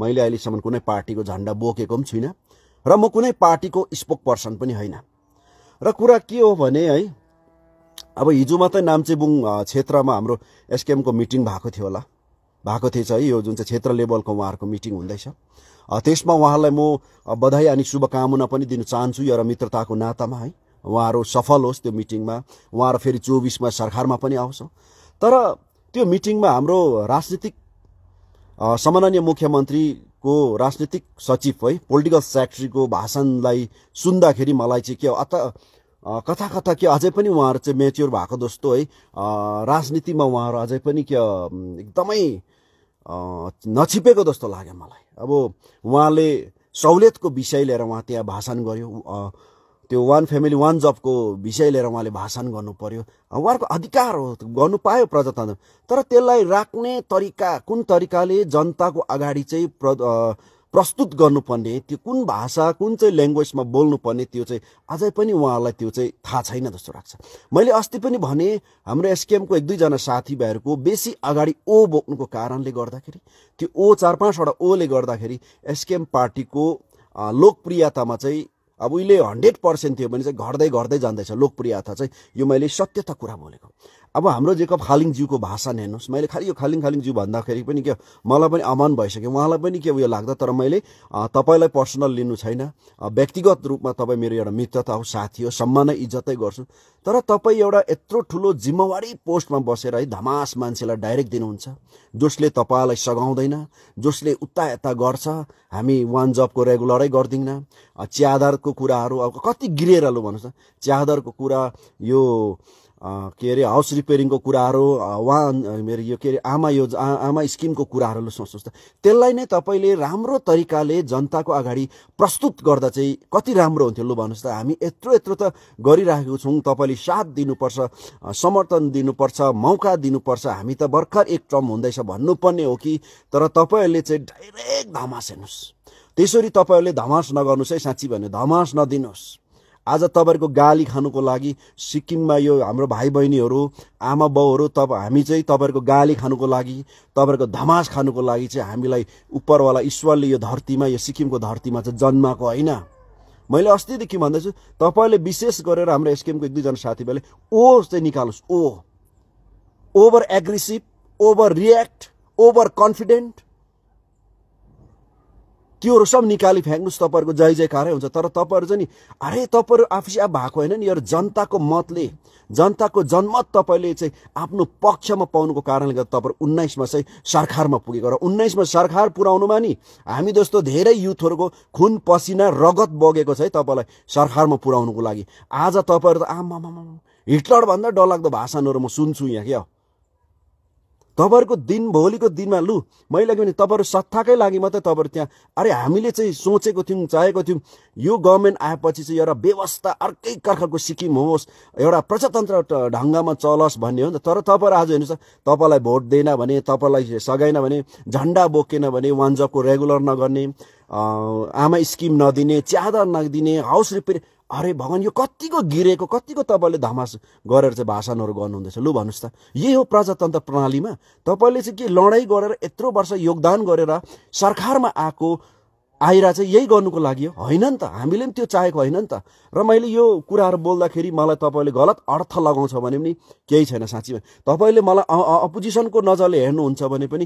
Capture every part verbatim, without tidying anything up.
मैले अहिलेसम्म कुनै पार्टीको झण्डा बोकेको पनि छुइनँ र म कुनै पार्टीको स्पोक पर्सन पनि होइन। र कुरा के हो भने है, अब हिजो मात्रै नाम्चेबुङ क्षेत्रमा हाम्रो एसकेएम को मिटिङ भएको थियो होला, भएको थिएछ है, यो जुन चाहिँ क्षेत्र लेभलको उहाँहरूको मिटिङ हुँदैछ। त्यसमा उहाँलाई म बधाई अनि शुभकामना पनि दिन चाहन्छु यो र मित्रताको नातामा है, उहाँहरू सफल होस् त्यो मिटिङमा। उहाँहरू फेरि चौबीसमा सरकारमा पनि आउँछ। तर त्यो मिटिङमा हाम्रो राजनीतिक सम्माननीय मुख्यमन्त्रीको राजनीतिक सचिव है पोलिटिकल सेक्रेटरीको भाषणलाई सुन्दाखेरि मलाई चाहिँ के अत कथा कथा के अझै पनि उहाँहरू चाहिँ मेच्योर भएको जस्तो है, राजनीतिमा उहाँहरू अझै पनि के एकदमै नछिपेको जस्तो लाग्यो मलाई। अब उहाँले सहुलियतको विषय लिएर उहाँ त्यहाँ भाषण गर्यो, त्यो वान फ्यामिली वान जबको विषय लिएर उहाँले भाषण गर्नु पर्यो, उहाँको अधिकार हो गर्नु पायो प्रजातन्त्र। तर त्यसलाई राख्ने तरिका कुन तरिकाले जनताको अगाडि चाहिँ प्र प्रस्तुत गर्नुपर्ने, त्यो कुन भाषा कुन चाहिँ ल्याङ्ग्वेजमा बोल्नुपर्ने, त्यो चाहिँ अझै पनि उहाँहरूलाई त्यो चाहिँ थाहा छैन जस्तो लाग्छ। मैले अस्ति पनि भने हाम्रो एसकेएमको एक दुईजना साथीभाइहरूको बेसी अगाडि ओ बोक्नुको कारणले गर्दाखेरि, त्यो ओ चार पाँचवटा ओले गर्दाखेरि एसकेएम पार्टीको लोकप्रियतामा चाहिँ अब उहिले हन्ड्रेड पर्सेंट थियो भने चाहिँ घट्दै घट्दै जाँदैछ लोकप्रियता चाहिँ। यो मैले सत्यता कुरा बोलेको। अब हाम्रो जेकब खालिङज्यूको भाषण हेर्नुहोस्, मैले खालि यो खालिङ खालिङज्यू भन्दाखेरि पनि के मलाई पनि अमान भइसक्यो, उहाँलाई पनि के उयो लाग्दा। तर मैले तपाईलाई पर्सनल लिनु छैन, व्यक्तिगत रूपमा तपाईँ मेरो एउटा मित्रता हो, साथी हो, सम्मान इज्जतै गर्छु। तर तपाईँ एउटा यत्रो ठुलो जिम्मेवारी पोस्टमा बसेर है धमास मान्छेलाई डाइरेक्ट दिनुहुन्छ जसले तपाईँलाई सघाउँदैन, जसले उता यता गर्छ। हामी वान जबको रेगुलरै गर्दैनौँ, च्यादरको कुराहरू अब कति गिरेर लो भन्नुहोस् न, च्यादरको कुरा यो के अरे हाउस रिपेयरिङको कुराहरू, उहाँ मेरो यो के अरे आमा यो आमा स्किमको कुराहरू सोच्नुहोस् त। त्यसलाई नै तपाईँले राम्रो तरिकाले जनताको अगाडि प्रस्तुत गर्दा चाहिँ कति राम्रो हुन्थ्यो लु भन्नुहोस् त। हामी यत्रो यत्रो त गरिराखेको छौँ, तपाईँले साथ दिनुपर्छ, समर्थन दिनुपर्छ, मौका दिनुपर्छ। हामी त भर्खर एक टर्म हुँदैछ भन्नुपर्ने हो कि, तर तपाईँहरूले चाहिँ डाइरेक्ट धमास हेर्नुहोस्। त्यसरी तपाईँहरूले धमास नगर्नुहोस् है, साँच्ची भन्ने धमास नदिनुहोस्। आज तपाईहरुको गाली खानुको लागि सिक्किममा यो हाम्रो भाइ बहिनीहरु आमा बाउहरु, तब हामी चाहिँ तपाईहरुको गाली खानुको लागि, तपाईहरुको धमास खानुको लागि चाहिँ हामीलाई उपरवाला ईश्वरले यो धरतीमा, यो सिक्किमको धरतीमा चाहिँ जन्माको होइन। मैले अस्तिदेखि भन्दैछु, तपाईहरुले विशेष गरेर हाम्रो एसकेएमको एक दुईजना साथीभाइले ओ चाहिँ निकाल्नुस्, ओ over aggressive, over react, over confident, त्योहरू सब निकाली फ्याँक्नुहोस्, तपाईहरुको जय जयकारै हुन्छ। तर तपाईहरु चाहिँ नि अरे तपाईहरु आफै आफ भएको होइन नि, यो जनताको मतले, जनताको जनमत तपाईले चाहिँ आफ्नो पक्षमा पाउनुको कारणले गर्दा तपाईहरु उन्नाइसमा चाहिँ सरकारमा पुगेको र उन्नाइसमा सरकार पुर्याउनुमा नि हामी जस्तो धेरै युथहरुको खुन पसिना रगत बगेको छ है तपाईलाई सरकारमा पुर्याउनुको लागि। आज तपाईहरु त आमामामा हिटलर भन्दा डरलाग्दो भाषणहरु म सुन्छु यहाँ क्या। तपाईहरुको दिन भोलिको दिनमा लु मैले भने तपाईहरु सत्ताकै लागि मात्रै तपाईहरु त्यहाँ अरे हामीले चाहिँ सोचेको थियौँ, चाहेको थियौँ यो गभर्नमेन्ट आएपछि चाहिँ एउटा व्यवस्था अर्कै कर्खरको सिक्किम होस्, एउटा प्रजातन्त्र ढङ्गमा चलोस् भन्ने हो नि त। तर तपाईहरु आज हेर्नुस्, तपाईलाई भोट दिएन भने, तपाईलाई सघाएन भने, झण्डा बोकेन भने, वान जबको रेगुलर नगर्ने, आमा स्किम नदिने, च्यादर नदिने, हाउस रिपेयर, अरे भगवान यो कतिको गिरेको, कतिको तपाईँले धमास गरेर चाहिँ भाषणहरू गर्नुहुँदैछ लु भन्नुहोस् त। यही हो प्रजातन्त्र प्रणालीमा तपाईँले चाहिँ के लडाइँ गरेर यत्रो वर्ष योगदान गरेर सरकारमा आएको आएर चाहिँ यही गर्नुको लागि होइन नि त, हामीले पनि त्यो चाहेको होइन नि त। र मैले यो कुराहरू बोल्दाखेरि मलाई तपाईँले गलत अर्थ लगाउँछ भने पनि केही छैन, साँच्चीमा तपाईँले मलाई अपोजिसनको नजरले हेर्नुहुन्छ भने पनि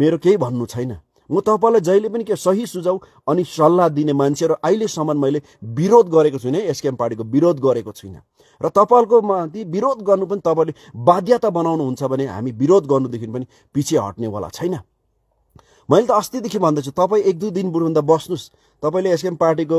मेरो केही भन्नु छैन। म तपाईलाई जहिले पनि के सही सुझाव अनि सल्लाह दिने मान्छे, र अहिलेसम्म मैले विरोध गरेको छुइनँ, एसकेएम पार्टीको विरोध गरेको छुइनँ। र तपाईको माथि विरोध गर्नु पनि तपाईले बाध्यता बनाउनुहुन्छ भने हामी विरोध गर्नुदेखि पनि पछि हट्नेवाला छैन। मैले त अस्तिदेखि भन्दैछु, तपाईँ एक दुई दिन बुढुन्दा बस्नुहोस्, तपाईँले एसकेएम पार्टीको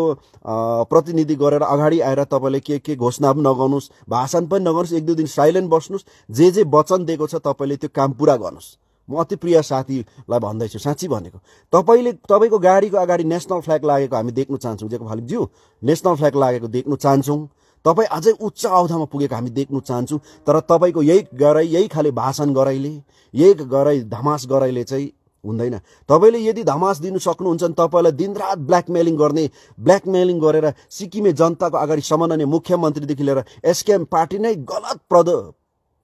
प्रतिनिधि गरेर अगाडि आएर तपाईँले के के घोषणा पनि नगर्नुहोस्, भाषण पनि नगर्नुहोस्, एक दुई दिन साइलेन्ट बस्नुहोस्, जे जे वचन दिएको छ तपाईँले त्यो काम पुरा गर्नुहोस्। म अति प्रिय साथीलाई भन्दैछु, साँच्ची भनेको तपाईँले तपाईँको गाडीको अगाडि नेसनल फ्ल्याग लागेको हामी देख्न चाहन्छौँ जेको खालिङज्यू, नेसनल फ्ल्याग लागेको देख्न चाहन्छौँ, तपाईँ अझै उच्च औधामा पुगेको हामी देख्न चाहन्छौँ। तर तपाईँको यही गराई, यही खाले भाषण गराइले, यही गराई धमास गराइले चाहिँ हुँदैन। तपाईँले यदि धमास दिनु सक्नुहुन्छ भने तपाईँलाई दिनरात ब्ल्याकमेलिङ गर्ने, ब्ल्याकमेलिङ गरेर सिक्किमे जनताको अगाडि सम्माननीय मुख्यमन्त्रीदेखि लिएर एसकेएम पार्टी नै गलत प्रद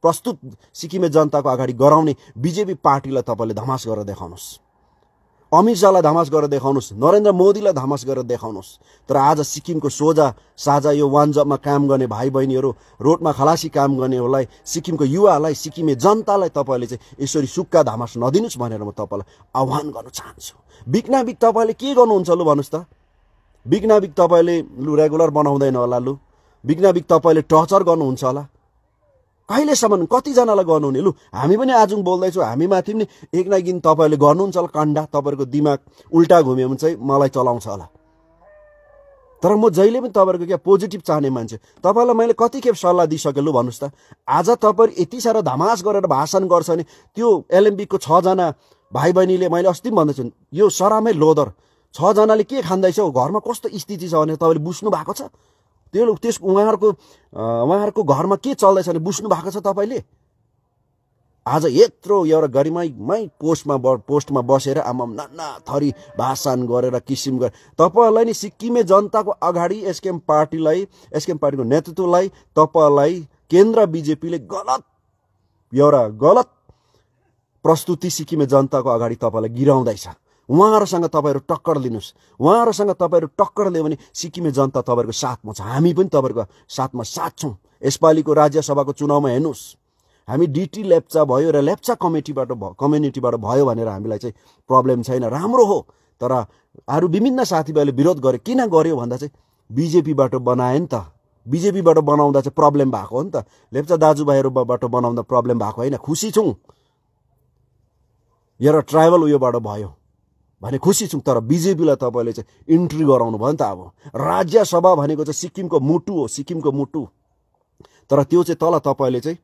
प्रस्तुत सिक्किमे जनताको अगाडि गराउने बिजेपी पार्टीलाई तपाईँले धमास गरेर देखाउनुहोस्। अमित शाहलाई धमास गरेर देखाउनुस्, नरेन्द्र मोदीलाई धमास गरेर देखाउनुस्। तर आज सिक्किमको सोझा साझा यो वानजबमा काम गर्ने भाइ बहिनीहरू, रोडमा खलासी काम गर्नेहरूलाई, सिक्किमको युवाहरूलाई, सिक्किमे जनतालाई तपाईले चाहिँ यसरी सुक्का धमास नदिनुस् भनेर म तपाईलाई आह्वान गर्न चाहन्छु। बिकनाबिक तपाईले के गर्नुहुन्छ लु भन्नुस् त? बिकनाबिक तपाईले लु रेगुलर बनाउँदैन होला लु, बिकनाबिक तपाईले टर्चर गर्नुहुन्छ होला, कहिलेसम्म कतिजनालाई गर्नुहुने लु? हामी पनि आज बोल्दैछु, हामीमाथि पनि एक न एक दिन तपाईले गर्नुहुन्छ होला कण्डा, तपाईको दिमाग उल्टा घुम्यो भने चाहिँ मलाई चलाउँछ होला। तर म जहिले पनि तपाईको के पोजिटिभ चाहने मान्छे। तपाईलाई मैले कतिखेप सल्लाह दिइसकेँ लु भन्नुस् त? आज तपाईँ यति साह्रो धमास गरेर भाषण गर्छ नि त्यो ओलम्पिकको छ जना भाइ बहिनीले, मैले अस्ति भन्दैछु यो सरामै लोदर छ जनाले के खाँदैछ, घरमा कस्तो स्थिति छ भनेर तपाईले बुझ्नु भएको छ? त्यो त्यस उहाँहरूको उहाँहरूको घरमा के चल्दैछ भने बुझ्नु भएको छ तपाईँले? आज यत्रो एउटा गरिमाइमै पोस्टमा पोस्टमा बसेर आमाम नाना थरी भाषण गरेर किसिम गरेर तपाईँलाई नि सिक्किमे जनताको अगाडि एसकेएम पार्टीलाई, एसकेएम पार्टीको नेतृत्वलाई तपाईँलाई केन्द्र बीजेपीले गलत एउटा गलत प्रस्तुति सिक्किमे जनताको अगाडि तपाईँलाई गिराउँदैछ। उहाँहरूसँग तपाईहरु टक्कर लिनुस्, उहाँहरूसँग तपाईहरु टक्कर लियो भने सिक्किमे जनता तपाईहरुको साथमा छ, हामी पनि तपाईहरुको साथमा साथ छौं। यसपालिको राज्य सभाको चुनावमा हेर्नुस्, हामी डीटी लेप्चा भयो र लेप्चा कमिटीबाट कम्युनिटीबाट भयो भनेर हामीलाई चाहिँ प्रब्लम छैन, राम्रो हो। तर अरु विभिन्न साथीभाइले विरोध गरे, किन गर्यो भन्दा चाहिँ बीजेपीबाट बनाए नि त, बीजेपीबाट बनाउँदा चाहिँ प्रब्लम भएको हो नि त, लेप्चा दाजुभाइहरुबाट बनाउँदा प्रब्लम भएको हैन। खुसी छौं यो ट्राइबल उयोबाट भयो भने खुसी छौं, तर बीजेपीलाई तपाईले चाहिँ इन्ट्री गराउनु भयो नि त। अब राज्य सभा भनेको चाहिँ सिक्किमको मुटु हो, सिक्किमको मुटु, तर त्यो चाहिँ तल तपाईले चाहिँ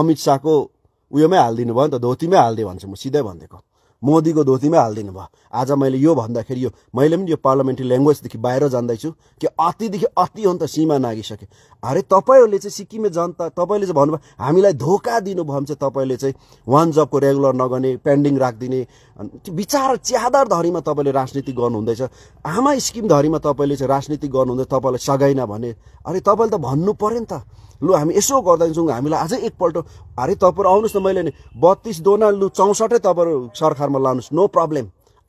अमित शाहको उयोमै हालदिनु भयो नि त, धोतीमै हालदिए भन्छु म, सिधै भन्देको मोदीको धोतीमै हालदिनु भयो। आज मैले यो भन्दाखेरि यो मैले पनि यो पार्लियामेन्ट्री ल्याङ्ग्वेजदेखि बाहिर जान्दैछु कि अतिदेखि अति हो नि त, सीमा नागिसक्यो। अरे तपाईँहरूले चाहिँ सिक्किमे जनता तपाईँले चाहिँ भन्नुभयो हामीलाई धोका दिनुभयो भने चाहिँ तपाईँले चाहिँ वान जबको रेगुलर नगर्ने, पेन्डिङ राखिदिने विचार च्यादर धरीमा तपाईँले राजनीति गर्नुहुँदैछ, आमा स्किम धरीमा तपाईँले चाहिँ राजनीति गर्नुहुँदै तपाईँलाई सगाइन भने अरे तपाईँले त भन्नु पर्यो नि त, लु हामी यसो गर्दैछौँ, हामीलाई अझै एकपल्ट अरे तपाईँ आउनुहोस् न, मैले नि बत्तीस दोना लु चौसठै तपाईँ सरकारमा लानुहोस्, नो प्रब्लम,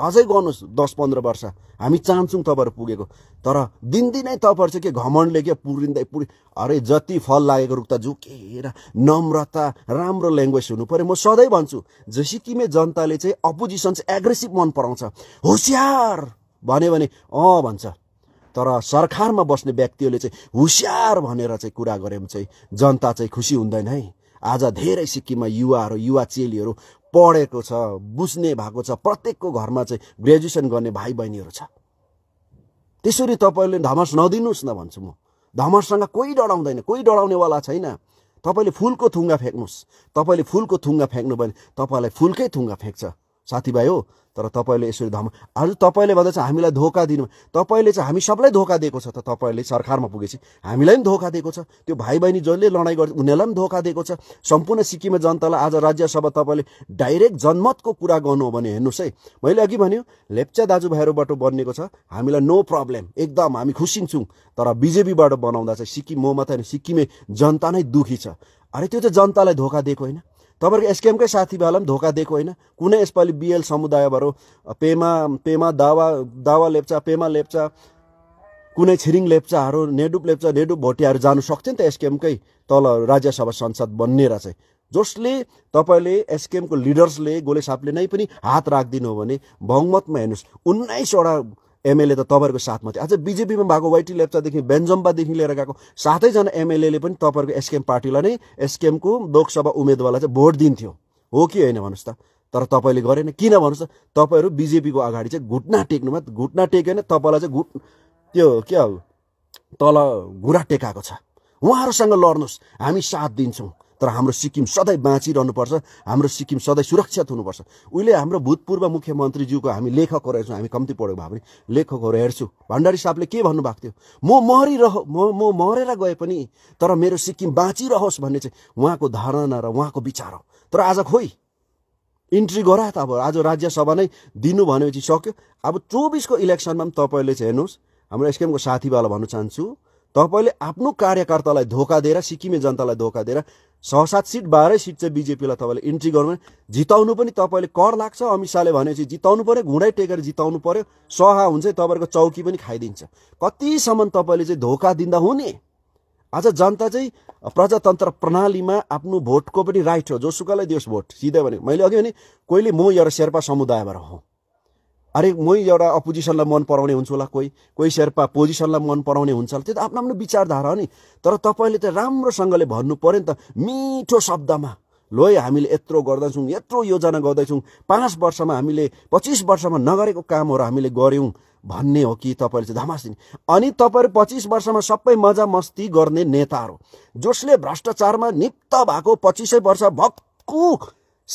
अझै गर्नुहोस् दस पन्ध्र वर्ष, हामी चाहन्छौँ तपाईँहरू पुगेको। तर दिनदिनै तपाईँहरू चाहिँ के घमण्डले के पुरिँदै पुरि अरे जति फल लागेको रुख त झुकेर, नम्रता राम्रो ल्याङ्ग्वेज हुनु पर्यो। म सधैँ भन्छु सिक्किमे जनताले चाहिँ अपोजिसन चाहिँ एग्रेसिभ मन पराउँछ, होसियार भन्यो भने अँ भन्छ, तर सरकारमा बस्ने व्यक्तिहरूले चाहिँ होसियार भनेर चाहिँ कुरा गरे भने चाहिँ जनता चाहिँ खुसी हुँदैन है। आज धेरै सिक्किममा युवाहरू, युवा चेलीहरू पढेको छ, बुझ्ने भएको छ, प्रत्येकको घरमा चाहिँ ग्रेजुएसन गर्ने भाइ बहिनीहरू छ। त्यसरी तपाईले धमास नदिनुस् न भन्छु म। धमाससँग कोही डराउँदैन, कोही डराउनेवाला छैन। तपाईले फूलको थुङ्गा फ्याक्नुस्, तपाईले फूलको थुङ्गा फ्याक्नु भने तपाईलाई फूलकै थुङ्गा फ्याक्छ साथीभाइ हो। तर तपाईले यसरी धम आज तपाईले भन्दा चाहिँ हामीलाई धोका दिनु, तपाईले चाहिँ हामी सबलाई धोका दिएको छ। त तपाईले सरकारमा पुगेपछि हामीलाई पनि धोका दिएको छ, त्यो भाइ बहिनी जसले लडाइँ गर्छ उनीहरूलाई पनि धोका दिएको छ, सम्पूर्ण सिक्किमे जनतालाई। आज राज्य सभा तपाईले डाइरेक्ट जनमतको कुरा गर्नु हो भने हेर्नुस् है, मैले अघि भन्यो लेप्चा दाजुभाइहरूबाट बनेको छ, हामीलाई नो प्रब्लम, एकदम हामी खुसी छौँ। तर बीजेपीबाट बनाउँदा चाहिँ सिक्किम म मात्रै होइन सिक्किमे जनता नै दुखी छ। अरे त्यो चाहिँ जनतालाई धोका दिएको होइन, तपाईँको एसकेएमकै साथीभाइलाई पनि धोका दिएको होइन। कुनै यसपालि बिएल समुदायबाट पेमा पेमा दावा दावा लेप्चा, पेमा लेप्चा, कुनै छिरिङ लेप्चाहरू, नेडुप लेप्चा, नेडुप भोटियाहरू जानु सक्छ नि त एसकेएमकै तल राज्यसभा संसद बन्नेर चाहिँ। जसले तपाईँले एसकेएमको लिडर्सले गोलेसापले नै पनि हात राखिदिनु हो भने बहुमतमा हेर्नुहोस् उन्नाइसवटा एमएलए त तपाईँहरूको साथमा थियो। आज बीजेपीमा भएको वाइटी लेप्चादेखि बेन्जम्बादेखि लिएर गएको सातैजना एमएलएले पनि तपाईँहरूको एसकेएम पार्टीलाई नै एसकेएमको लोकसभा उम्मेदवारलाई चाहिँ भोट दिन्थ्यो, हो कि होइन भन्नुहोस् त? तर तपाईँले गरेन, किन भन्नुहोस् त? तपाईँहरू बिजेपीको अगाडि चाहिँ घुटना टेक्नुमा घुटना टेकेन, तपाईँलाई चाहिँ घुट त्यो क्या तल घुरा टेकाएको छ। उहाँहरूसँग लड्नुहोस्, हामी साथ दिन्छौँ। तर हाम्रो सिक्किम सधैँ बाँचिरहनुपर्छ, हाम्रो सिक्किम सधैँ सुरक्षित हुनुपर्छ। उहिले हाम्रो भूतपूर्व मुख्यमन्त्रीज्यूको हामी लेखकहरू हेर्छौँ, हामी कम्ती पढेको भए पनि लेखकहरू हेर्छु, भण्डारी साहबले के भन्नुभएको थियो, म मरिरह म म मरेर गए पनि तर मेरो सिक्किम बाँचिरहोस् भन्ने चाहिँ उहाँको धारणा र उहाँको विचार हो। तर आज खोइ इन्ट्री गरा त अब आज राज्यसभा नै दिनु भनेपछि सक्यो। अब चौबिसको इलेक्सनमा पनि तपाईँले चाहिँ हेर्नुहोस्, हाम्रो एसकेएमको साथीभाइलाई भन्न चाहन्छु, तपाईँले आफ्नो कार्यकर्तालाई धोका दिएर, सिक्किमे जनतालाई धोका दिएर छ सात सीट बाह्र सीट चाहिँ बीजेपीलाई तपाईले एन्ट्री गर्नु जिताउनु पनि तपाईले कर लाग्छ। अमित शाहले भनेपछि जिताउनु पर्यो, घुँडै टेकेर जिताउनु पर्यो, सहा हुन्छ तपाईहरुको चौकी पनि खाइदिन्छ। कतिसम्म तपाईले चाहिँ धोका दिँदा हुने? आज जनता चाहिँ प्रजातन्त्र प्रणालीमा आफ्नो भोटको पनि राइट हो, जोसुकैलाई दियोस् भोट। सिधै भने मैले अघि भने कोइले म एउटा शेर्पा समुदायबाट हो, अरे म एउटा अपोजिसनलाई मन पराउने हुन्छ होला, कोही कोही शेर्पा पोजिसनलाई मन पराउने हुन्छ होला, त्यो त आफ्नो आफ्नो विचारधारा हो नि। तर तपाईले त राम्रोसँगले भन्नु पर्यो नि त मिठो शब्दमा, लोय हामीले यत्रो गर्दैछौँ, यत्रो योजना गर्दैछौँ, पाँच वर्षमा हामीले पच्चीस वर्षमा नगरेको कामहरु हामीले गर्यौं भन्ने हो कि तपाईले चाहिँ धमास दिने? अनि तपाईहरु पच्चीस वर्षमा सबै मजा मस्ती गर्ने नेताहरु जसले भ्रष्टाचारमा निप्त भएको पच्चीस वर्ष भक्कु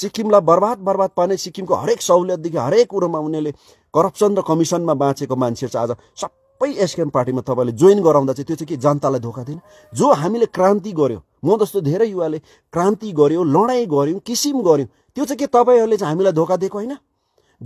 सिक्किमलाई बर्बाद बर्बाद पार्ने, सिक्किमको हरेक सहुलियतदेखि हरेक कुरोमा उनीहरूले करप्सन र कमिसनमा बाँचेको मान्छेहरु आज सबै एसकेएम पार्टीमा तपाईले जोइन गराउँदा चाहिँ त्यो चाहिँ के जनतालाई धोका दिन? जो हामीले क्रान्ति गर्यो, म जस्तो धेरै युवाले क्रान्ति गर्यो, लडाई गर्यौं, किसिम गर्यौं, त्यो चाहिँ के तपाईहरुले चाहिँ हामीलाई धोका दिएको हैन?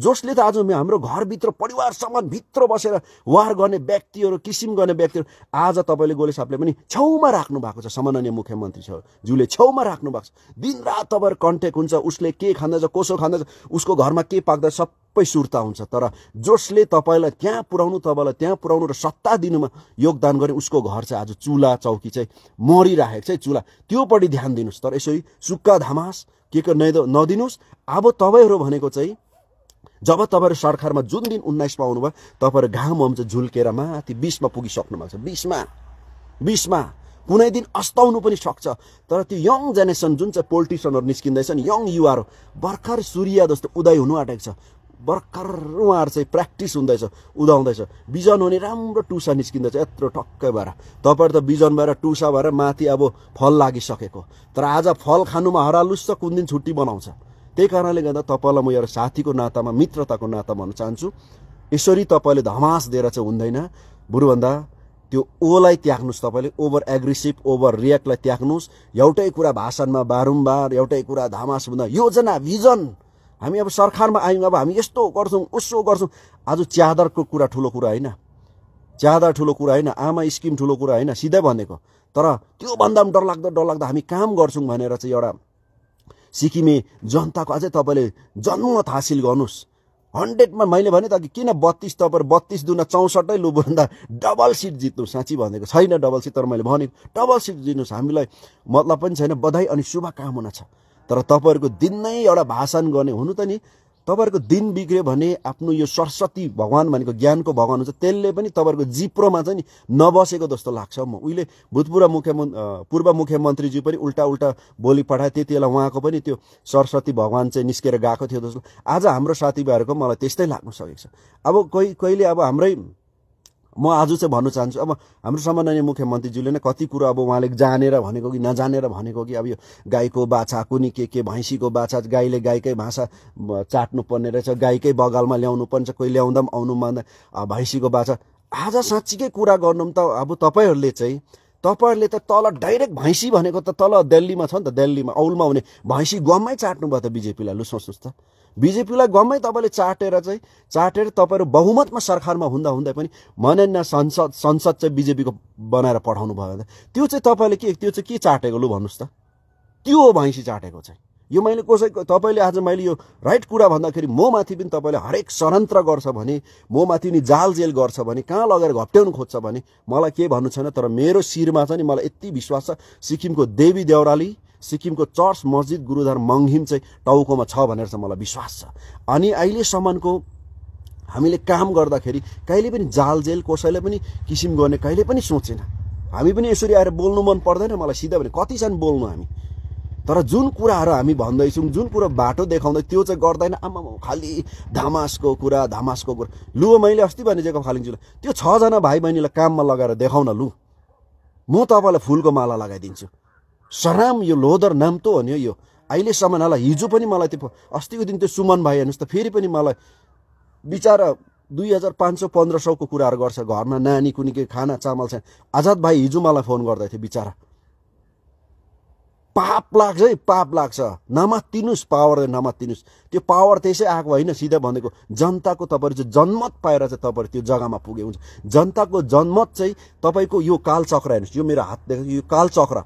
जसले त आज हाम्रो घर भित्र परिवार समान भित्र बसेर वार गर्ने व्यक्तिहरु, किसिम गर्ने व्यक्तिहरु आज तपाईले गोले साहबले पनि छौमा राख्नु भएको छ। सम्माननीय मुख्यमन्त्री सर जुले छौमा राख्नु भएको छ, दिनरात तपाईहरु कन्टेक्ट हुन्छ, उसले के खान्छ, कसो खान्छ, उसको घरमा के पाक्दा सबै सुर्ता हुन्छ। तर जसले तपाईलाई त्यहाँ पुर्याउनु, तपाईलाई त्यहाँ पुर्याउनु र सत्ता दिनुमा योगदान गरे, उसको घर चाहिँ आज चुला चौकी चाहिँ मरिरहेको छ। चुला त्योपटि ध्यान दिनुस्, तर यसो सुक्का धमास के के नदिनुस्। अब तपाईहरु भनेको चाहिँ जब तपाईहरु सरकारमा जुन दिन उन्नाइस पाउनु भयो, तपाईहरु घाम हुन्छ झुल्केर माथि बीस मा पुगिसक्नु भएको छ। बीस मा बीस मा कुनै दिन अस्ताउनु पनि सक्छ। तर त्यो यङ जेनेरेसन जुन चाहिँ पोलिटिसियनहरु निस्किँदैछन्, यङ युवाहरु भर्खर सूर्य जस्तो उदय हुनु आँटेको छ, भर्खर उहाँहरु चाहिँ प्र्याक्टिस हुँदैछ, उदाउँदैछ, बिजन हुने राम्रो टुसा निस्किँदैछ। यत्रो टक्कै भएर तपाईहरु त बिजन भएर टुसा भएर माथि अब फल लागिसकेको। तर आज फल खानुमा हरालुस्, कुन दिन छुट्टी बनाउँछ। त्यही कारणले गर्दा तपाईलाई म एउटा साथीको नातामा, मित्रताको नातामा भन्न चाहन्छु, यसरी तपाईले धमास दिएर चाहिँ हुँदैन। बुरुभन्दा त्यो ओलाई त्याग्नुस्, तपाईले ओभर एग्रेसिभ ओभर रिएक्टलाई त्याग्नुस्। एउटै कुरा भाषणमा बारम्बार, एउटै कुरा धमास भन्दा योजना भिजन, हामी अब सरकारमा आयौँ, अब हामी यस्तो गर्छौँ उसो गर्छौँ। आज च्यादरको कुरा ठुलो कुरा हैन, च्यादर ठुलो कुरा हैन, आमा स्किम ठुलो कुरा हैन, सिधै भनेको। तर त्यो भन्दा पनि डरलाग्दो डरलाग्दो हामी काम गर्छौँ भनेर चाहिँ एउटा सिक्किमे जनताको अझै तपाईले जनमत हासिल गर्नुस्। हन्ड्रेडमा मैले भने त किन बत्तीस, तपाईँ बत्तीस दुना चौसठै लुभन्दा डबल सिट जित्नु। साँच्ची भनेको छैन डबल सिट, तर मैले भनेको डबल सिट जित्नुहोस्। हामीलाई मतलब पनि छैन, बधाई अनि शुभकामना छ। तर तपाईहरुको दिन नै एउटा भाषण गर्ने हुनु त नि, तपाईहरुको दिन बिग्रियो भने आफ्नो यो सरस्वती भगवान भनेको ज्ञानको भगवान हुन्छ, त्यसले पनि तपाईहरुको जिप्रोमा चाहिँ नि नबसेको जस्तो लाग्छ म। उहिले भूतपूर्व मुख्यमन्त्री पूर्व मुख्यमन्त्रीजी पनि उल्टा उल्टा बोली पठाए, त्यतिबेला उहाँको पनि त्यो सरस्वती भगवान चाहिँ निस्केर गएको थियो जस्तो आज हाम्रो साथीभाइहरुको मलाई त्यस्तै लाग्न सकेको छ। अब कोही कहिले अब हाम्रै म आज चाहिँ भन्न चाहन्छु, अब हाम्रो सम्माननीय मुख्यमन्त्रीज्यूले नै कति कुरा अब उहाँले जानेर भनेको कि नजानेर भनेको कि अब यो गाईको बाछा कुनी के के भैँसीको बाछा, गाईले गाईकै भाषा चाट्नुपर्ने रहेछ, गाईकै बगालमा ल्याउनु पर्छ, कोही ल्याउँदा पनि आउनु मान्दा भैँसीको बाछा। आज साँच्चीकै कुरा गर्नु त अब तपाईहरुले चाहिँ तपाईहरुले त तल डाइरेक्ट भैँसी भनेको त तल दिल्लीमा छ नि त, दिल्लीमा औलमा हुने भैँसी गममै चाट्नु भयो त बीजेपीलाई। लु सोच्नुस् त, बीजेपीलाई गममै तपाईले चाटेर चाहिँ चाटेर तपाईहरु बहुमतमा सरकारमा हुँदा हुँदै पनि माननीय संसद संसद चाहिँ बीजेपीको बनाएर पठाउनु भयो। त्यो चाहिँ तपाईले के त्यो चाहिँ के चाटेको लु भन्नुस् त? त्यो हो भैँसी चाटेको चाहिँ। यो मैले कसैको तपाईले आज मैले यो राइट कुरा भन्दाखेरि म माथि पनि तपाईले हरेक षड्यन्त्र गर्छ भने, म माथि नि जाल जेल गर्छ भने, कहाँ लगेर घप्ट्याउनु खोज्छ भने मलाई के भन्नु छैन। तर मेरो शिरमा चाहिँ मलाई यति विश्वास छ, सिक्किमको देवी देउराली, सिक्किमको चर्च मस्जिद गुरुद्वार मंगिम चाहिँ टाउकोमा छ भनेर चाहिँ मलाई विश्वास छ। अनि अहिलेसम्मको हामीले काम गर्दाखेरि कहिले पनि जाल जेल कसैले पनि किसिम गर्ने कहिले पनि सोचेन। हामी पनि यसरी आएर बोल्नु मन पर्दैन मलाई, सिधा भने कतिछन् बोल्नु हामी। तर जुन कुराहरु हामी भन्दैछौँ, जुन कुरा बाटो देखाउँदै त्यो चाहिँ गर्दैन। आमामा खाली धमासको कुरा धमासको कुरा लु, मैले अस्ति भने जेको फालिन्जुले त्यो छ जना भाइ बहिनीलाई काममा लगाएर देखाउन, लु म तपाईलाई फूलको माला लगाइदिन्छु। सराम यो लोदर नाम त हो नि यो। अहिलेसम्म होला हिजो पनि मलाई त्यो अस्तिको दिन त्यो सुमन भाइ हेर्नुस् त, फेरि पनि मलाई बिचारा दुई हजार पाँच सौ पन्ध्र सौको कुराहरू गर्छ, घरमा नानी कुनी के खाना चामल छैन। आजाद भाइ हिजो मलाई फोन गर्दै थियो, बिचारा पाप लाग्छ है, पाप लाग्छ। नमात्तिनुस्, पावरले नमात्तिनुस्। त्यो पावर त्यसै आएको होइन, सिधा भनेको जनताको तपाईहरु चाहिँ जनमत पाएर चाहिँ तपाईहरु त्यो जग्गामा पुगे हुन्छ। जनताको जनमत चाहिँ तपाईको यो कालचक्र हेर्नुस्, यो मेरो हात देख्यो, यो कालचक्र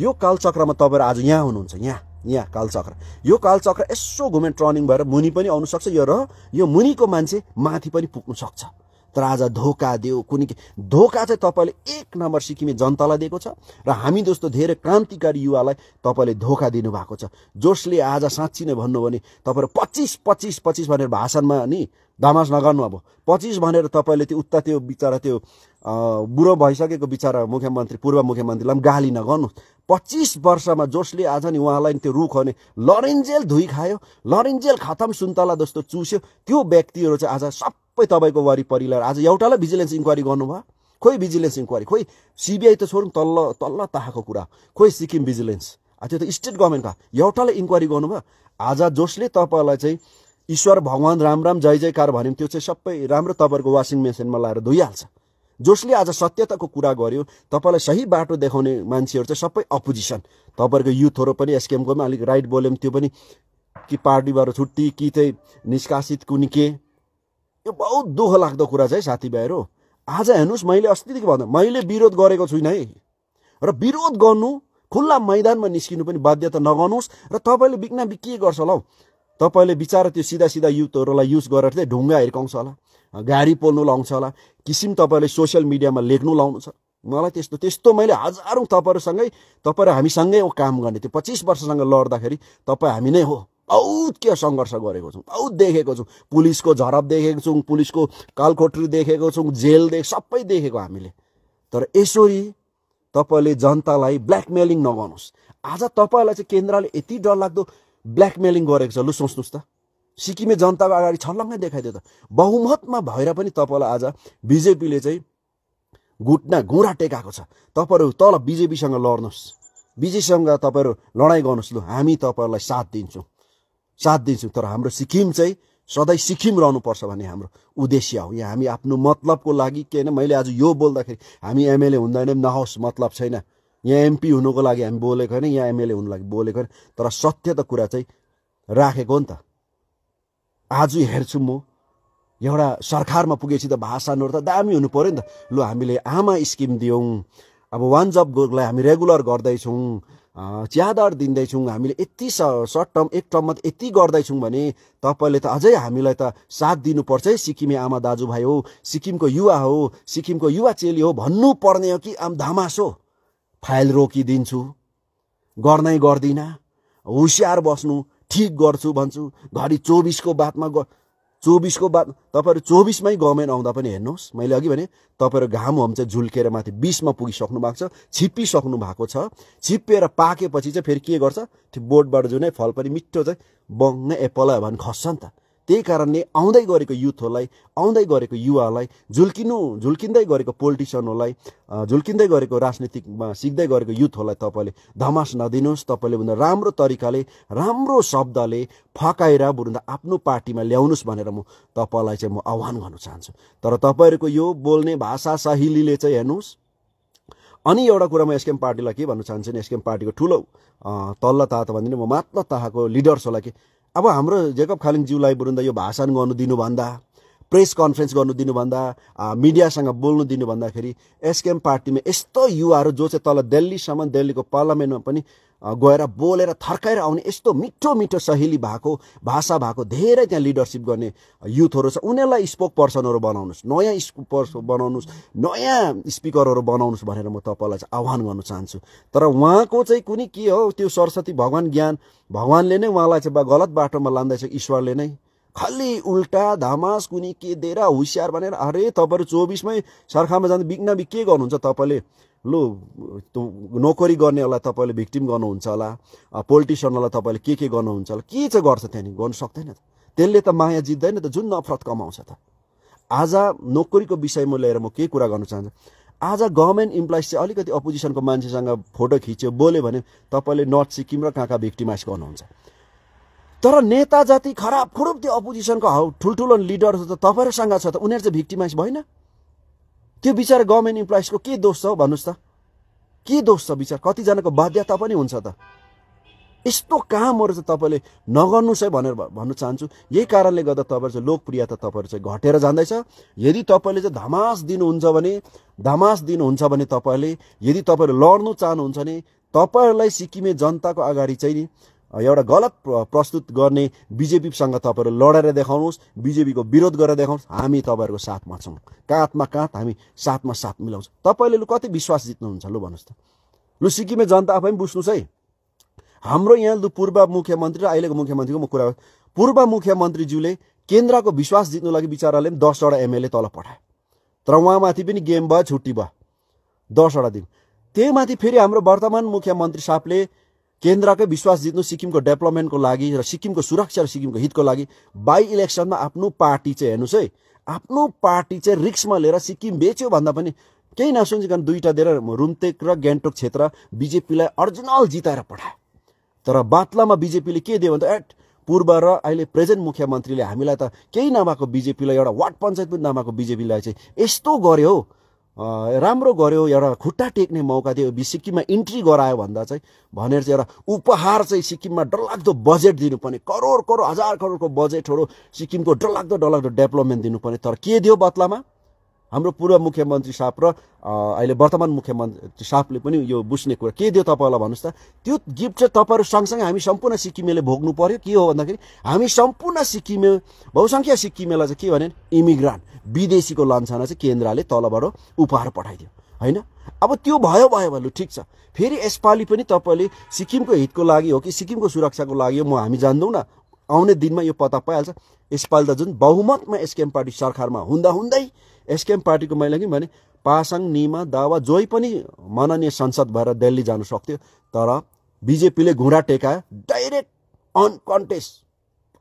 यो कालचक्रमा तपाईहरु आज यहाँ हुनुहुन्छ, यहाँ यहाँ कालचक्र, यो कालचक्र यसो घुमे टर्निङ भएर मुनि पनि आउन सक्छ यो, र यो मुनिको मान्छे माथि पनि पुग्न सक्छ। तर आज धोका दियो कुनै, धोका चाहिँ तपाईले एक नम्बर सिक्किमे जनतालाई दिएको छ र हामी जस्तो धेरै क्रान्तिकारी युवालाई तपाईले धोका दिनु भएको छ, जसले आज साँच्ची नै भन्नु भने तपाईहरु पच्चीस पच्चीस पच्चीस भनेर भाषणमा नि दामास नगर्नु। अब पच्चीस भनेर तपाईले त्यो उता त्यो बिचारा त्यो बुढो भइसकेको बिचारा मुख्यमन्त्री पूर्व मुख्यमन्त्रीलाई पनि गाली नगर्नु। पच्चीस वर्षमा जसले आज नि उहाँलाई त्यो रुख भने लरेन्जेल धुई खायो, लरेन्जेल खतम सुन्तला जस्तो चुस्यो, त्यो व्यक्तिहरु चाहिँ आज सब पै तपाईको वरिपरिलाई आज एउटालाई भिजिलेन्स इन्क्वायरी गर्नुभयो। खोइ भिजिलेन्स इन्क्वायरी, खोइ सीबीआई त छोड्नु, तल्लो तल्लो तहको कुरा, खोइ सिक्किम भिजिलेन्स, त्यो त स्टेट गभर्नमेन्टका एउटालाई इन्क्वायरी गर्नुभयो। आज जसले तपाईलाई चाहिँ ईश्वर भगवान राम राम जय जयकार भन्यो, त्यो चाहिँ सबै राम्रो तपाईको वासिङ मेसिनमा लाएर धुइहाल्छ। जसले आज सत्यताको कुरा गर्यो, तपाईलाई सही बाटो देखाउने मान्छेहरु चाहिँ सबै अपोजिसन, तपाईको युथहरु पनि एसकेएमकोमा अलिक राइट बोल्यम, त्यो पनि कि पार्टीबाट छुट्टी कि चाहिँ निष्कासित कुनै के, यो बहुत दुःख लाग्दो कुरा चाहिँ साथीभाइहरु। आज हेर्नुस्, मैले अस्तिदेखि भन्दा मैले विरोध गरेको छुइन है, र विरोध गर्नु खुल्ला मैदानमा निस्किनु पनि बाध्यता नगर्नुस्। र तपाईले बिक्ना बिक के गर्छ होला, तपाईले बिचारा त्यो सिधा सिधा युथहरुलाई युज गरेर चाहिँ ढुङ्गा हिर्काउँछ होला, गाडी पोल्नु लाउँछ होला, किसिम तपाईले सोशल मिडियामा लेख्नु लाउनु छ। मलाई त्यस्तो त्यस्तो मैले हजारौं तपाईहरुसँगै तपाईहरु हामीसँगै काम गर्ने, त्यो पच्चीस वर्षसँग लड्दाखेरि तपाई हामी नै हो। बहुत के संघर्ष गरेको छौं, बहुत देखेको छौं, पुलिसको झरप देखेको छौं, पुलिसको कालकोटरी देखेको छौं, जेल देख सबै देखेको हामीले। तर यसरी तपाईले जनतालाई ब्ल्याकमेलिङ नगर्नुस्। आज तपाईलाई चाहिँ केन्द्रले यति डरलाग्दो ब्ल्याकमेलिङ गरेको छ, लु सोच्नुस् त, सिक्किमे जनताको अगाडि छलङ्गै देखाइदियो त। बहुमतमा भएर पनि तपाईलाई आज बीजेपीले चाहिँ गुट्ना घुँडा टेकाएको छ। तपाईहरु तल बीजेपीसँग लड्नुस्, बीजेपीसँग तपाईहरु लडाई गर्नुस्, लु हामी तपाईहरुलाई साथ दिन्छौँ साथ दिन्छौँ। तर हाम्रो सिक्किम चाहिँ सधैँ सिक्किम रहनुपर्छ भन्ने हाम्रो उद्देश्य हो। यहाँ हामी आफ्नो मतलबको लागि के होइन, मैले आज यो बोल्दाखेरि हामी एमएलए हुँदैन नहोस्, मतलब छैन, यहाँ एमपी हुनुको लागि हामी बोलेको होइन, यहाँ एमएलए हुनुको लागि बोलेको होइन, तर सत्य त कुरा चाहिँ राखेको हो नि त। आज हेर्छु म एउटा सरकारमा पुगेपछि त भाषणहरू त दामी हुनु पर्यो नि त, लु हामीले आमा स्किम दियौँ, अब वान जब गोर्खलाई हामी रेगुलर गर्दैछौँ, च्यादर दिँदैछौँ, हामीले यति सर्ट टर्म एक टर्ममा यति गर्दैछौँ भने तपाईँले त अझै हामीलाई त साथ दिनुपर्छ है, सिक्किमे आमा दाजुभाइ हो, सिक्किमको युवा हो, सिक्किमको युवा चेली हो भन्नु पर्ने हो कि आम धामास हो। फाइल रोकिदिन्छु, गर्नै गर्दिनँ, होसियार बस्नु, ठिक गर्छु भन्छु, घडी चौबिसको बादमा चौबिसको बाद तपाईहरु चौबिसमै गभर्नमेन्ट आउँदा पनि हेर्नुहोस्, मैले अघि भने तपाईहरु घाम होम चाहिँ झुल्केर माथि बीसमा पुगिसक्नु भएको छ, छिप्पिसक्नु भएको छ, छिप्पेर पाकेपछि चाहिँ फेरि के गर्छ, त्यो बोटबाट जुनै फल पनि मिठो चाहिँ बङ्ग एप्पल भन् खस्छ नि त। त्यही कारणले आउँदै गरेको युथहरूलाई, आउँदै गरेको युवाहरूलाई, झुल्किनु झुल्किँदै गरेको पोलिटिसियनहरूलाई, झुल्किँदै गरेको राजनीतिकमा सिक्दै गरेको युथहरूलाई तपाईले धमास नदिनुहोस्। तपाईले भन्दा राम्रो तरिकाले, राम्रो शब्दले फकाएर बुरुन्दा आफ्नो पार्टीमा ल्याउनुस् भनेर म तपाईलाई चाहिँ म आह्वान गर्न चाहन्छु। तर तपाईहरुको यो बोल्ने भाषा शैलीले चाहिँ हेर्नुस्। अनि एउटा कुरा म एसकेएम पार्टीलाई के भन्न चाहन्छु नि, एसकेएम पार्टीको ठुलो तल्लो तह त भन्दिनँ म, माथि तहको लिडर्सहरूलाई के, अब हाम्रो जेकब खालिङज्यूलाई बुरुन्दा यो भाषण गर्नु दिनुभन्दा, प्रेस कन्फरेन्स गर्नु दिनुभन्दा, मिडियासँग बोल्नु दिनुभन्दाखेरि एसकेएम पार्टीमा यस्तो युवाहरू जो चाहिँ तल दिल्लीसम्म, दिल्लीको पार्लियामेन्टमा पनि गएर बोलेर थर्काएर आउने यस्तो मिठो मिठो सहेली भएको भाषा भएको धेरै त्यहाँ लिडरसिप गर्ने युथहरू छ। उनीहरूलाई स्पोक पर्सनहरू बनाउनुहोस्, नयाँ स्पोक पर्सन बनाउनुहोस्, नयाँ स्पिकरहरू बनाउनुहोस् भनेर म तपाईँलाई चाहिँ आह्वान गर्न चाहन्छु। तर उहाँको चाहिँ कुनै के हो, त्यो सरस्वती भगवान ज्ञान भगवानले नै उहाँलाई चाहिँ गलत बाटोमा लाँदैछ, ईश्वरले नै खाली उल्टा धामास कुनै के दिएर होसियार भनेर। अरे तपाईँहरू चौबिसमै सरकारमा जाँदा बिक्न बिक के गर्नुहुन्छ तपाईँले, लु नोकरी गर्नेहरूलाई तपाईँले भिक्टिम गर्नुहुन्छ होला, पोलिटिसियनहरूलाई तपाईँले के के गर्नुहुन्छ होला, के चाहिँ गर्छ त्यहाँनिर, गर्नु सक्दैन त, त्यसले त माया जित्दैन त, जुन नफरत कमाउँछ त। आज नोकरीको विषयमा लिएर म के कुरा गर्न चाहन्छु, आज गभर्मेन्ट इम्प्लोइज चाहिँ अलिकति अपोजिसनको मान्छेसँग फोटो खिच्यो बोल्यो भने तपाईँले नर्थ सिक्किम र कहाँ कहाँ भिक्टिमाइज गर्नुहुन्छ। तर नेता जाति खराब खुरुप त्यो अपोजिसनको हौ ठुल्ठुलो लिडर त तपाईँहरूसँग छ त, उनीहरू चाहिँ भिक्टिमाइज भएन। त्यो बिचार गभर्मेन्ट इम्प्लोइजको के दोष छ भन्नुहोस् त, के दोष छ बिचार, कतिजनाको बाध्यता पनि हुन्छ त। यस्तो कामहरू चाहिँ तपाईँले नगर्नुहोस् है भनेर भन्न चाहन्छु। यही कारणले गर्दा तपाईँहरु चाहिँ लोकप्रियता तपाईँहरु चाहिँ घटेर जाँदैछ। यदि तपाईँले चाहिँ धमास दिनुहुन्छ भने धमास दिनुहुन्छ भने तपाईँले यदि तपाईँले लड्नु चाहनुहुन्छ भने तपाईहरुलाई सिक्किमे जनताको अगाडि चाहिँ एउटा गलत प्रस्तुत गर्ने बीजेपीसँग तपाईहरु लडेर देखाउनुस्, बीजेपीको विरोध गरेर देखाउनुस्। हामी तपाईहरुको साथमा छौं, काँधमा काँध हामी साथमा साथ मिलाउँछ। तपाईले लु कति विश्वास जित्नुहुन्छ लु भन्नुस् त। लु सिक्किमे जनता आफै बुझ्नुस् है। हाम्रो यहाँ लु पूर्व मुख्यमन्त्री र अहिलेको मुख्यमन्त्रीको म कुरा, पूर्व मुख्यमन्त्री ज्यूले केन्द्रको विश्वास जित्नु लागि बिचाराले दस वटा एमएलए तल पठाए, तर उहाँमाथि पनि गेम भयो, छुट्टी भयो दस वटा दिन। त्यहीमाथि फेरि हाम्रो वर्तमान मुख्यमन्त्री साहबले केन्द्रकै विश्वास जित्नु, सिक्किमको डेभलपमेन्टको लागि र सिक्किमको सुरक्षा र सिक्किमको हितको लागि बाई इलेक्सनमा आफ्नो पार्टी चाहिँ हेर्नुस् है, आफ्नो पार्टी चाहिँ रिक्समा लिएर सिक्किम बेच्यो भन्दा पनि केही नसोचिकन दुईटा दिएर रुम्तेक र गान्तोक क्षेत्र बीजेपीलाई ओरिजिनल जिताएर पठायो। तर बातलामा बीजेपीले के दियो भन्दा एट पूर्व र अहिले प्रेजेन्ट मुख्यमन्त्रीले हामीलाई त केही नमाको बीजेपीलाई, एउटा वार्ड पञ्चायत पनि नमाको बीजेपीलाई चाहिँ यस्तो गर्यो, राम्रो गर्यो, एउटा खुट्टा टेक्ने मौका दियो, सिक्किममा इन्ट्री गरायो भन्दा चाहिँ भनेर चाहिँ एउटा उपहार चाहिँ सिक्किममा डरलाग्दो बजेट दिनुपर्ने, करोड करोड हजार करोडको बजेटहरू सिक्किमको डरलाग्दो डरलाग्दो डेभलपमेन्ट दिनुपर्ने। तर के दियो बदलामा? हाम्रो पूर्व मुख्यमन्त्री साहब र अहिले वर्तमान मुख्यमन्त्री साहबले पनि यो बुझ्ने कुरा के दियो तपाईँलाई भन्नुहोस् त। त्यो गिफ्ट चाहिँ तपाईँहरू सँगसँगै हामी सम्पूर्ण सिक्किमेले भोग्नु पर्यो। के हो भन्दाखेरि हामी सम्पूर्ण सिक्किमे, बहुसङ्ख्या सिक्किमेलाई चाहिँ के भने इमिग्रान्ट विदेशीको लन्छना चाहिँ केन्द्रले तलबाट उपहार पठाइदियो हैन। अब त्यो भयो भयो भन्नु ठिक छ, फेरि यसपालि पनि तपाईले सिक्किमको हितको लागि हो कि सिक्किमको सुरक्षाको लागि हो म हामी जान्दैनौँ न, आउने दिनमा यो पत्ता पाइहाल्छ। यसपालि त जुन बहुमतमा एसकेएम पार्टी सरकारमा हुँदा हुँदै एसकेएम पार्टीको मैले कि भने पासाङ, निमा, दावा, जोई पनि माननीय संसद भएर दिल्ली जानु सक्थ्यो, तर बीजेपीले घुँडा टेकायो डाइरेक्ट अनकन्टेस्ट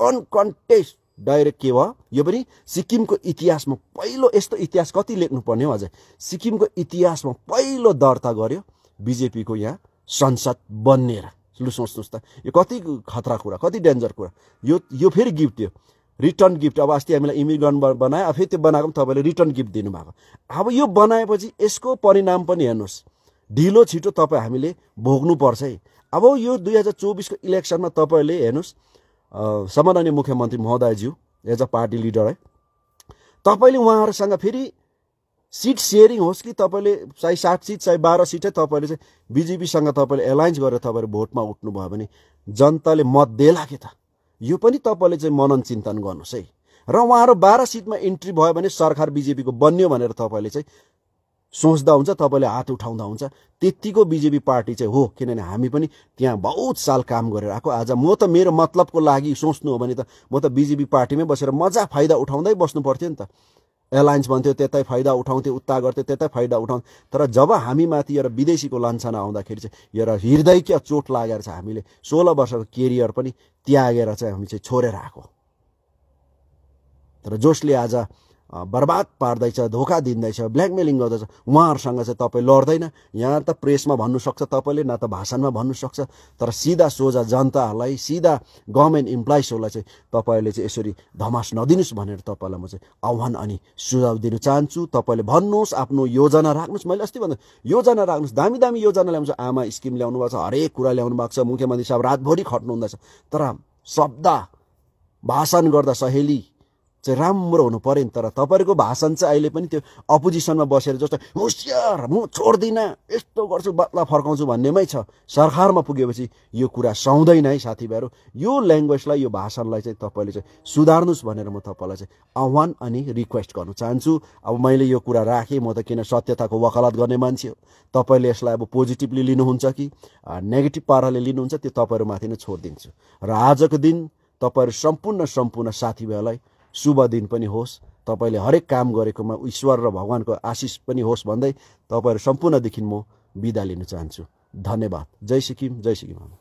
अनकन्टेस्ट डाइरेक्ट। के भयो यो पनि सिक्किमको इतिहासमा पहिलो, यस्तो इतिहास कति लेख्नुपर्ने हो अझै, सिक्किमको इतिहासमा पहिलो दर्ता गर्यो बीजेपीको यहाँ संसद बन्नेर। लु सोच्नुहोस् त यो कति खतरा कुरा, कति डेन्जर कुरा। यो यो फेरि गिफ्ट दियो, रिटर्न गिफ्ट। अब अस्ति हामीलाई इमिग्रेन्ट बनायो, अब फेरि त्यो बनाएको पनि तपाईँले रिटर्न गिफ्ट दिनुभएको। अब यो बनाएपछि यसको परिणाम पनि हेर्नुहोस्, ढिलो छिटो तपाईँ हामीले भोग्नुपर्छ है। अब यो दुई हजार चौबिसको इलेक्सनमा तपाईँले हेर्नुहोस् सम्माननीय मुख्यमन्त्री महोदयज्यू एज अ पार्टी लिडर है, तपाईँले उहाँहरूसँग फेरि सिट सेयरिङ होस् कि तपाईँले सय सात सिट सय बाह्र सिटै तपाईँले चाहिँ बिजेपीसँग तपाईँले एलायन्स गरेर तपाईँले भोटमा उठ्नुभयो भने जनताले मत देला के त। यो पनि तपाईँले चाहिँ मनन चिन्तन गर्नुहोस् है। र उहाँहरू बाह्र सिटमा इन्ट्री भयो भने सरकार बिजेपीको बन्यो भनेर तपाईँले चाहिँ सोच्दा हुन्छ, तपाईँले हात उठाउँदा हुन्छ, त्यतिको बिजेपी पार्टी चाहिँ हो। किनभने हामी पनि त्यहाँ बहुत साल काम गरेर आएको। आज म त मेरो मतलबको लागि सोच्नु हो भने त म त बिजेपी पार्टीमै बसेर मजा फाइदा उठाउँदै बस्नु पर्थ्यो नि त। एलायन्स भन्थ्यो त्यतै फाइदा उठाउँथ्यो, उता गर्थ्यो त्यतै फाइदा उठाउँथ्यो। तर जब हामीमाथि एउटा विदेशीको लान्छना आउँदाखेरि चाहिँ एउटा हृदयको चोट लागेर चाहिँ हामीले सोह्र वर्षको केरियर पनि त्यागेर चाहिँ हामी चाहिँ छोडेर आएको। तर जसले आज बर्बाद पार्दैछ, धोका दिँदैछ, ब्ल्याकमेलिङ गर्दैछ, उहाँहरूसँग चाहिँ तपाईँ लड्दैन। यहाँ त प्रेसमा भन्नुसक्छ तपाईँले, न त भाषणमा भन्नुसक्छ, तर सिधा सोझा जनताहरूलाई, सिधा गभर्मेन्ट इम्प्लाइजहरूलाई चाहिँ तपाईँले चाहिँ यसरी धमास नदिनुहोस् भनेर तपाईँलाई म चाहिँ आह्वान अनि सुझाव दिन चाहन्छु। तपाईँले भन्नुहोस्, आफ्नो योजना राख्नुहोस्। मैले अस्ति भन्दा योजना राख्नुहोस्, दामी दामी योजना ल्याउँछ, आमा स्किम ल्याउनु भएको छ, हरेक कुरा ल्याउनु भएको छ, मुख्यमन्त्री साहब रातभरि खट्नुहुँदैछ, तर शब्द भाषण गर्दा सहेली चाहिँ राम्रो हुनु पर्यो नि। तर तपाईँहरूको भाषण चाहिँ अहिले पनि त्यो अपोजिसनमा बसेर जस्तो होसियार म छोड्दिनँ, यस्तो गर्छु, बदला फर्काउँछु भन्नेमै छ। सरकारमा पुगेपछि यो कुरा सुहाउँदैन है साथीभाइहरू। यो ल्याङ्ग्वेजलाई, यो भाषणलाई चाहिँ तपाईँले चाहिँ सुधार्नुहोस् भनेर म तपाईँलाई चाहिँ आह्वान अनि रिक्वेस्ट गर्नु चाहन्छु। अब मैले यो कुरा राखेँ, म त किन सत्यताको वकालत गर्ने मान्छे हो। तपाईँले यसलाई अब पोजिटिभली लिनुहुन्छ कि नेगेटिभ पाराले लिनुहुन्छ त्यो तपाईँहरूमाथि नै छोडिदिन्छु। र आजको दिन तपाईँहरू सम्पूर्ण सम्पूर्ण साथीभाइहरूलाई शुभ दिन पनि होस्, तपाईँले हरेक काम गरेकोमा ईश्वर र भगवानको आशिष पनि होस् भन्दै तपाईँहरू सम्पूर्णदेखि म बिदा लिन चाहन्छु। धन्यवाद। जय सिक्किम, जय सिक्किम।